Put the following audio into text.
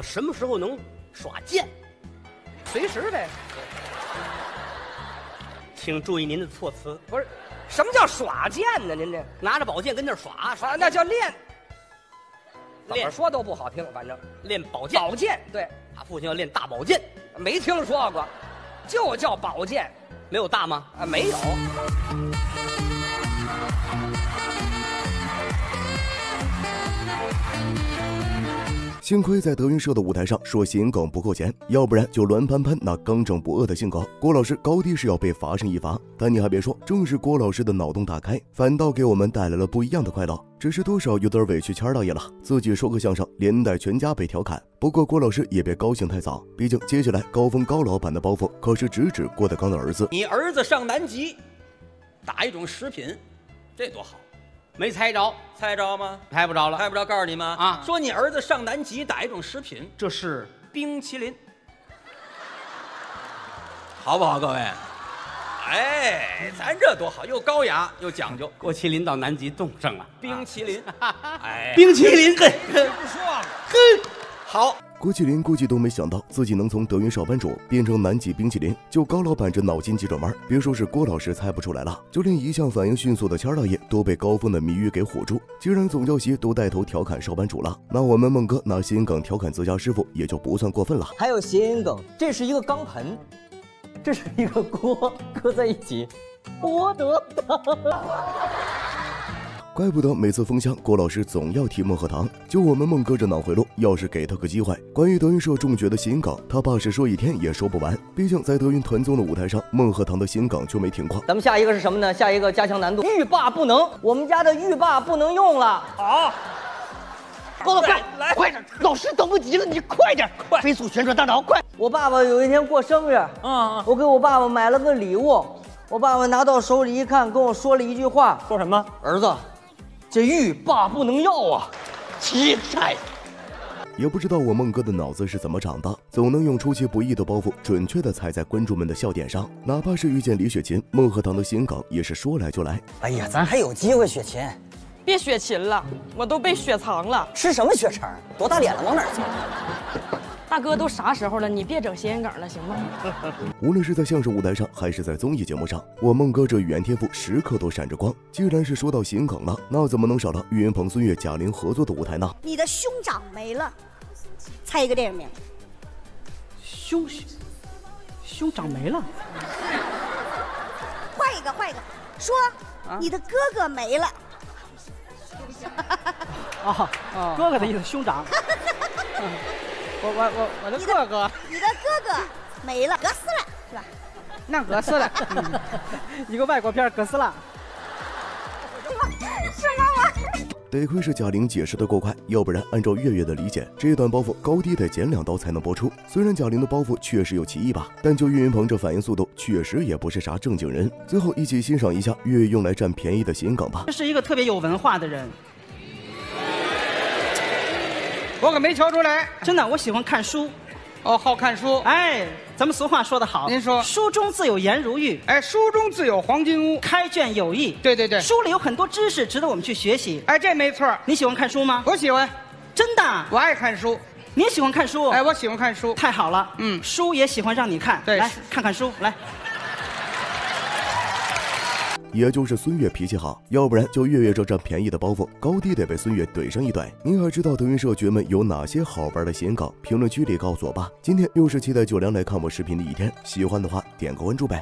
我什么时候能耍剑？随时呗。请注意您的措辞。不是，什么叫耍剑呢？您这拿着宝剑跟那耍耍，那叫练。怎么说都不好听，反正练宝剑。宝剑，对，他父亲要练大宝剑，没听说过，就叫宝剑。没有大吗？啊，没有。幸亏在德云社的舞台上说谐音梗不扣钱，要不然就栾潘潘那刚正不阿的性格，郭老师高低是要被罚上一罚。但你还别说，正是郭老师的脑洞大开，反倒给我们带来了不一样的快乐。只是多少有点委屈谦大爷了，自己说个相声，连带全家被调侃。不过郭老师也别高兴太早，毕竟接下来高峰高老板的包袱可是直指郭德纲的儿子。你儿子上南极，打一种食品，这多好。没猜着，猜着吗？猜不着了，猜不着。告诉你们啊，说你儿子上南极打一种食品，这是冰淇淋，好不好，各位？哎，咱这多好，又高雅又讲究。郭麒麟到南极冻上了，冰淇淋，哎，冰淇淋，嘿，不说了，嘿，好。郭麒麟估计都没想到自己能从德云社班主变成南极冰淇淋，就高老板这脑筋急转弯，别说是郭老师猜不出来了，就连一向反应迅速的谦大爷都被高峰的谜语给唬住。既然总教习都带头调侃少班主了，那我们孟哥拿谐音梗调侃自家师傅也就不算过分了。还有谐音梗，这是一个钢盆，这是一个锅，搁在一起，我得当。怪不得每次封箱，郭老师总要提孟鹤堂。就我们孟哥这脑回路，要是给他个机会，关于德云社中绝的谐音梗，他怕是说一天也说不完。毕竟在德云团综的舞台上，孟鹤堂的谐音梗就没停过。咱们下一个是什么呢？下一个加强难度，欲罢不能。我们家的欲罢不能用了。好，郭老板，来，快点，老师等不及了，你快点，快，飞速旋转大脑，快！我爸爸有一天过生日，我给我爸爸买了个礼物，我爸爸拿到手里一看，跟我说了一句话，说什么？儿子。这欲罢不能要啊，奇才！也不知道我孟哥的脑子是怎么长的，总能用出其不意的包袱，准确的踩在观众们的笑点上。哪怕是遇见李雪琴，孟鹤堂的谐音梗也是说来就来。哎呀，咱还有机会，雪琴，别雪琴了，我都被雪藏了。吃什么雪肠？多大脸了，往哪儿藏？大哥都啥时候了，你别整谐音梗了，行吗？无论是在相声舞台上，还是在综艺节目上，我孟哥这语言天赋时刻都闪着光。既然是说到谐音梗了，那怎么能少了岳云鹏、孙越、贾玲合作的舞台呢？你的兄长没了，猜一个电影名。兄长没了。换一个，说、你的哥哥没了。哥哥的意思，兄长。我的哥哥，你的哥哥没了，哥斯拉是吧？那哥斯拉，一个外国片哥斯拉。什么玩意？得亏是贾玲解释的够快，要不然按照月月的理解，这段包袱高低得剪2刀才能播出。虽然贾玲的包袱确实有歧义吧，但就岳云鹏这反应速度，确实也不是啥正经人。最后一起欣赏一下月月用来占便宜的谐音梗吧。这是一个特别有文化的人。我可没瞧出来，真的，我喜欢看书，好看书。哎，咱们俗话说得好，您说书中自有颜如玉，哎，书中自有黄金屋，开卷有益。对，书里有很多知识值得我们去学习。哎，这没错。你喜欢看书吗？我喜欢，真的，我爱看书。你喜欢看书？哎，我喜欢看书。太好了，书也喜欢让你看，对，来看看书，来。也就是孙越脾气好，要不然就月月这占便宜的包袱高低得被孙越怼上一怼。您还知道德云社角们有哪些好玩的谐音梗？评论区里告诉我吧。今天又是期待九良来看我视频的一天，喜欢的话点个关注呗。